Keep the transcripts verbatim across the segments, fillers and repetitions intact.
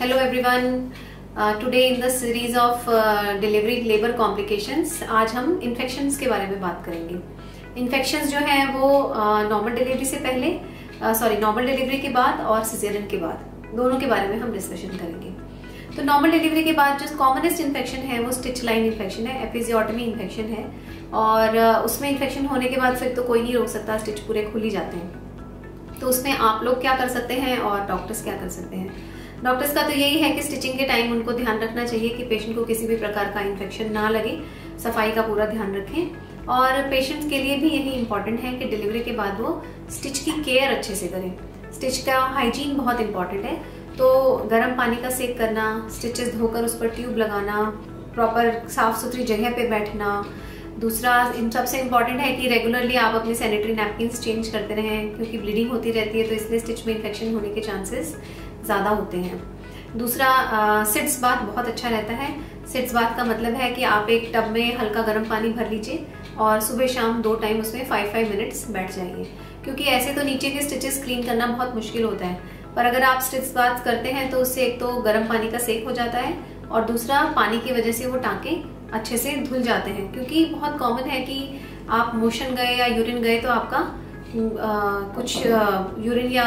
Hello everyone, today in the series of delivery labour complications आज हम infections के बारे में बात करेंगे। इन्फेक्शंस जो हैं वो नॉर्मल uh, डिलीवरी से पहले सॉरी नॉर्मल डिलीवरी के बाद और सिजेरियन के बाद दोनों के बारे में हम डिस्कशन करेंगे। तो नॉर्मल डिलीवरी के बाद जो कॉमनेस्ट इन्फेक्शन है वो स्टिच लाइन इन्फेक्शन है, एपिज़ियोटॉमी इन्फेक्शन है और uh, उसमें इन्फेक्शन होने के बाद फिर तो कोई नहीं रोक सकता, स्टिच पूरे खुल ही जाते हैं। तो उसमें आप लोग क्या कर सकते हैं और डॉक्टर्स क्या कर सकते हैं। डॉक्टर्स का तो यही है कि स्टिचिंग के टाइम उनको ध्यान रखना चाहिए कि पेशेंट को किसी भी प्रकार का इन्फेक्शन ना लगे, सफाई का पूरा ध्यान रखें और पेशेंट के लिए भी यही इम्पॉर्टेंट है कि डिलीवरी के बाद वो स्टिच की केयर अच्छे से करें। स्टिच का हाइजीन बहुत इम्पॉर्टेंट है, तो गर्म पानी का सेक करना, स्टिचेस धोकर उस पर ट्यूब लगाना, प्रॉपर साफ सुथरी जगह पर बैठना। दूसरा इन सबसे इम्पॉर्टेंट है कि रेगुलरली आप अपने सैनिटरी नैपकिन्स चेंज करते रहें, क्योंकि ब्लीडिंग होती रहती है तो इसलिए स्टिच में इन्फेक्शन होने के चांसेस ज़्यादा होते हैं। दूसरा सिट्स बाथ बहुत अच्छा रहता है। सिट्स बाथ का मतलब है कि आप एक टब में हल्का गर्म पानी भर लीजिए और सुबह शाम दो टाइम उसमें फाइव फाइव मिनट्स बैठ जाइए, क्योंकि ऐसे तो नीचे के स्टिचेस क्लीन करना बहुत मुश्किल होता है, पर अगर आप सिट्स बाथ करते हैं तो उससे एक तो गर्म पानी का सेक हो जाता है और दूसरा पानी की वजह से वो टाँके अच्छे से धुल जाते हैं। क्योंकि बहुत कॉमन है कि आप मोशन गए या यूरिन गए तो आपका आ, कुछ यूरिन या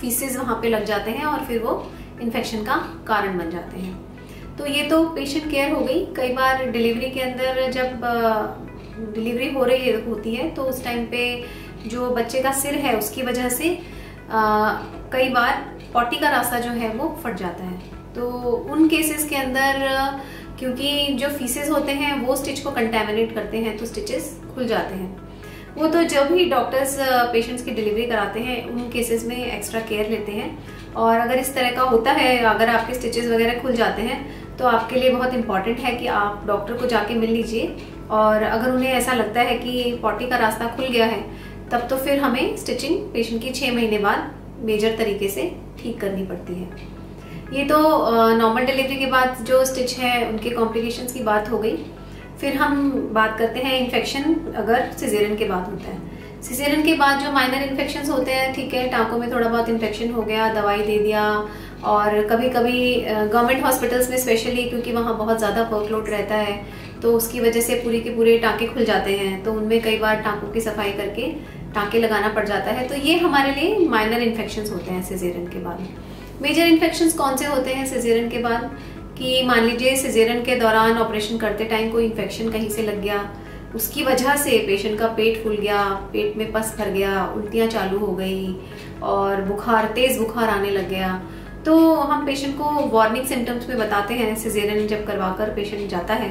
फीसेस वहाँ पे लग जाते हैं और फिर वो इन्फेक्शन का कारण बन जाते हैं। तो ये तो पेशेंट केयर हो गई। कई बार डिलीवरी के अंदर जब डिलीवरी हो रही होती है तो उस टाइम पे जो बच्चे का सिर है उसकी वजह से आ, कई बार पॉटी का रास्ता जो है वो फट जाता है। तो उन केसेस के अंदर क्योंकि जो फीसेस होते हैं वो स्टिच को कंटेमिनेट करते हैं तो स्टिचेस खुल जाते हैं। वो तो जब ही डॉक्टर्स पेशेंट्स की डिलीवरी कराते हैं उन केसेस में एक्स्ट्रा केयर लेते हैं, और अगर इस तरह का होता है, अगर आपके स्टिचेस वगैरह खुल जाते हैं तो आपके लिए बहुत इम्पॉर्टेंट है कि आप डॉक्टर को जाके मिल लीजिए, और अगर उन्हें ऐसा लगता है कि पॉटी का रास्ता खुल गया है तब तो फिर हमें स्टिचिंग पेशेंट की छः महीने बाद मेजर तरीके से ठीक करनी पड़ती है। ये तो नॉर्मल डिलीवरी के बाद जो स्टिच है उनके कॉम्प्लिकेशंस की बात हो गई। फिर हम बात करते हैं इन्फेक्शन अगर सिजेरियन के बाद होता है। सिजेरियन के बाद जो माइनर इन्फेक्शंस होते हैं, ठीक है, टाँकों में थोड़ा बहुत इन्फेक्शन हो गया, दवाई दे दिया, और कभी कभी गवर्नमेंट हॉस्पिटल्स में स्पेशली क्योंकि वहाँ बहुत ज़्यादा वर्कलोड रहता है तो उसकी वजह से पूरे के पूरे टाँके खुल जाते हैं, तो उनमें कई बार टाँकों की सफाई करके टाँके लगाना पड़ जाता है। तो ये हमारे लिए माइनर इन्फेक्शंस होते हैं सिजेरियन के बाद। मेजर इन्फेक्शंस कौन से होते हैं सिजेरियन के बाद, कि मान लीजिए सिजेरियन के दौरान ऑपरेशन करते टाइम कोई इन्फेक्शन कहीं से लग गया, उसकी वजह से पेशेंट का पेट फूल गया, पेट में पस भर गया, उल्टियाँ चालू हो गई और बुखार, तेज़ बुखार आने लग गया, तो हम पेशेंट को वार्निंग सिम्टम्स में बताते हैं। सिजेरियन जब करवाकर पेशेंट जाता है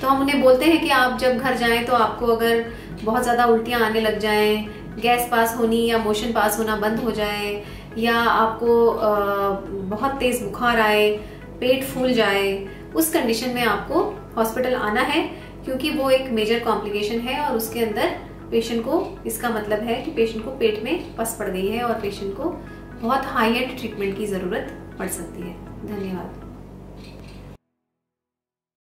तो हम उन्हें बोलते हैं कि आप जब घर जाएँ तो आपको अगर बहुत ज़्यादा उल्टियाँ आने लग जाएँ, गैस पास होनी या मोशन पास होना बंद हो जाए, या आपको बहुत तेज़ बुखार आए, पेट फूल जाए, उस कंडीशन में आपको हॉस्पिटल आना है, क्योंकि वो एक मेजर कॉम्प्लिकेशन है और उसके अंदर पेशेंट को, इसका मतलब है कि पेशेंट को पेट में पस पड़ गई है और पेशेंट को बहुत हाई एंड ट्रीटमेंट की ज़रूरत पड़ सकती है। धन्यवाद।